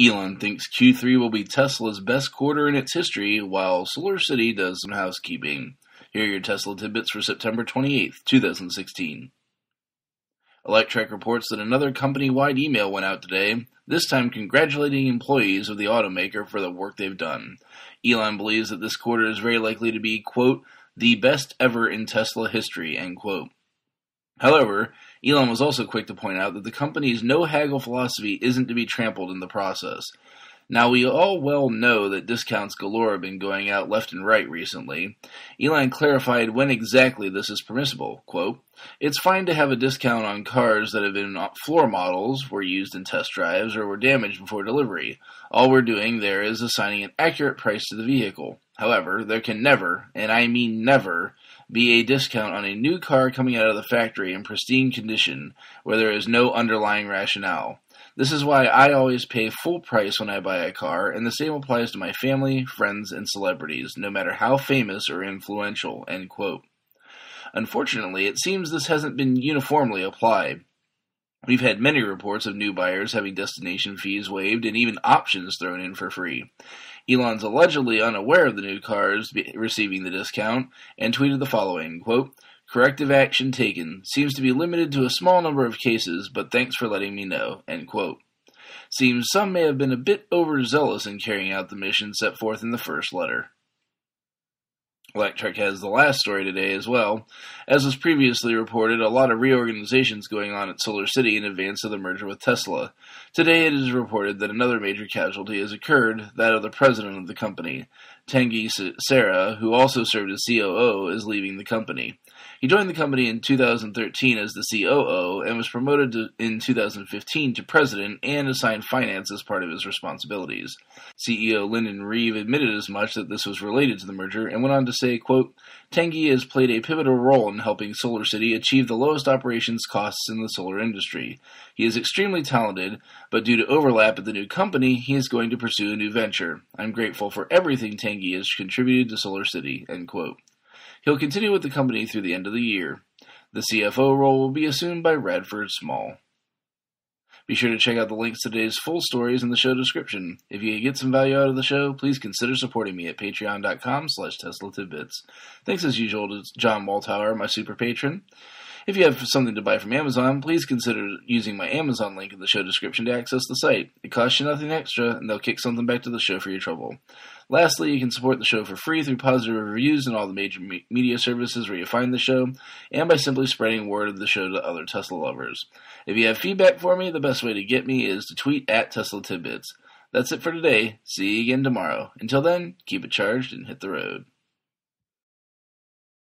Elon thinks Q3 will be Tesla's best quarter in its history, while SolarCity does some housekeeping. Here are your Tesla tidbits for September 28, 2016. Electrek reports that another company-wide email went out today, this time congratulating employees of the automaker for the work they've done. Elon believes that this quarter is very likely to be, quote, the best ever in Tesla history, end quote. However, Elon was also quick to point out that the company's no-haggle philosophy isn't to be trampled in the process. Now, we all well know that discounts galore have been going out left and right recently. Elon clarified when exactly this is permissible. Quote, it's fine to have a discount on cars that have been floor models, were used in test drives, or were damaged before delivery. All we're doing there is assigning an accurate price to the vehicle. However, there can never, and I mean never, be a discount on a new car coming out of the factory in pristine condition where there is no underlying rationale. This is why I always pay full price when I buy a car, and the same applies to my family, friends, and celebrities, no matter how famous or influential, end quote. Unfortunately, it seems this hasn't been uniformly applied. We've had many reports of new buyers having destination fees waived and even options thrown in for free. Elon's allegedly unaware of the new cars receiving the discount and tweeted the following, quote, corrective action taken. Seems to be limited to a small number of cases, but thanks for letting me know, end quote. Seems some may have been a bit overzealous in carrying out the mission set forth in the first letter. Electrek has the last story today as well. As was previously reported, a lot of reorganizations going on at SolarCity in advance of the merger with Tesla. Today it is reported that another major casualty has occurred, that of the president of the company. Tengi Sarah, who also served as COO, is leaving the company. He joined the company in 2013 as the COO and was promoted in 2015 to president and assigned finance as part of his responsibilities. CEO Lyndon Reeve admitted as much that this was related to the merger and went on to say, quote, Tengi has played a pivotal role in helping SolarCity achieve the lowest operations costs in the solar industry. He is extremely talented, but due to overlap at the new company, he is going to pursue a new venture. I'm grateful for everything Tengi has contributed to SolarCity, end quote. He'll continue with the company through the end of the year. The CFO role will be assumed by Radford Small. Be sure to check out the links to today's full stories in the show description. If you get some value out of the show, please consider supporting me at patreon.com/TeslaTidbits. Thanks as usual to John Waltower, my super patron. If you have something to buy from Amazon, please consider using my Amazon link in the show description to access the site. It costs you nothing extra, and they'll kick something back to the show for your trouble. Lastly, you can support the show for free through positive reviews in all the major media services where you find the show, and by simply spreading word of the show to other Tesla lovers. If you have feedback for me, the best way to get me is to tweet at TeslaTidbits. That's it for today. See you again tomorrow. Until then, keep it charged and hit the road.